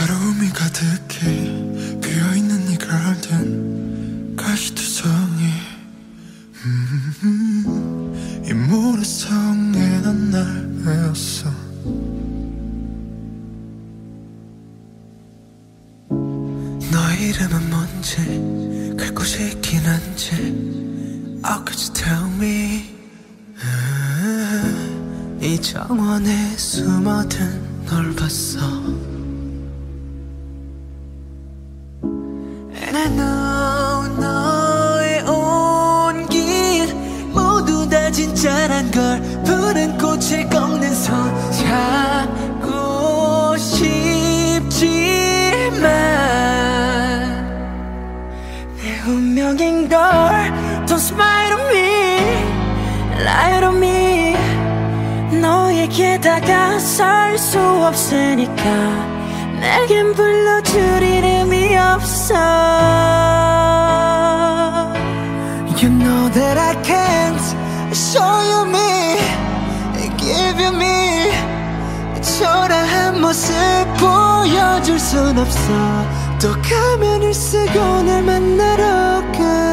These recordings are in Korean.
외로움이 가득해 비어있는 이 garden 가시투성이 이 모래성에 난 날 외웠어. 너 이름은 뭔지 갈 곳이 있긴 한지 Oh could you tell me 이 정원에 숨어든 널 봤어. And I know 너의 온 길 모두 다 진짜란 걸 푸른 꽃을 꺾는 손 찾고 싶지만 내 운명인 걸 Don't smile on me, lie on me. 너에게 다가설 수 없으니까 내겐 불러줄 이름이 없어. You know that I can't show you me, give you me. 초라한 모습 보여줄 순 없어. 또 가면을 쓰고 날 만나러 가.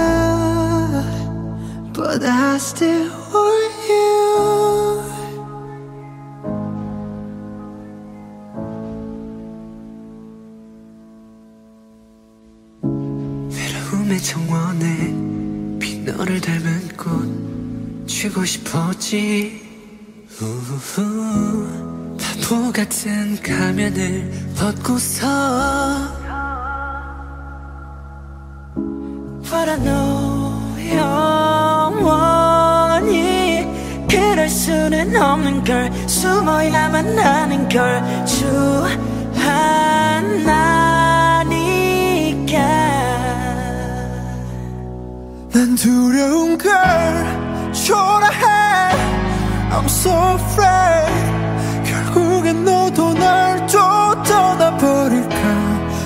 But I still want you. 꿈의 정원에 핀 너를 닮은 꽃 쥐고 싶었지. 우후, 바보 같은 가면을 벗고서 But I know 영원히 그럴 수는 없는 걸 숨어야만 하는 걸 주 하나니까 난 두려운 걸 초라해 I'm so afraid 결국엔 너도 날 또 떠나버릴까.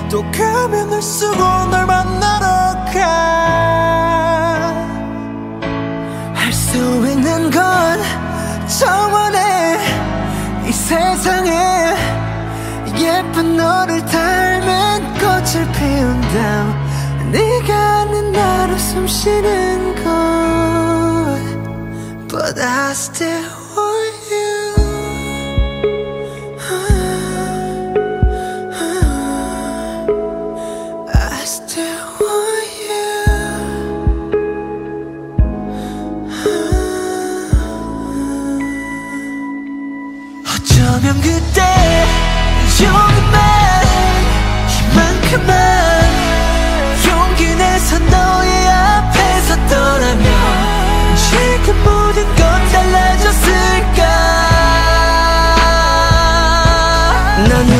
또 가면을 쓰고 날 만나러 가. 할 수 있는 건 정원에 이 세상에 예쁜 너를 닮은 꽃을 피운 다음 네가 아는 나로 숨 쉬는 건 But I still want you I still want you 어쩌면 그때 용기만 이만큼만 너의 앞에 섰더라면 지금 모든 건 달라졌을까. 난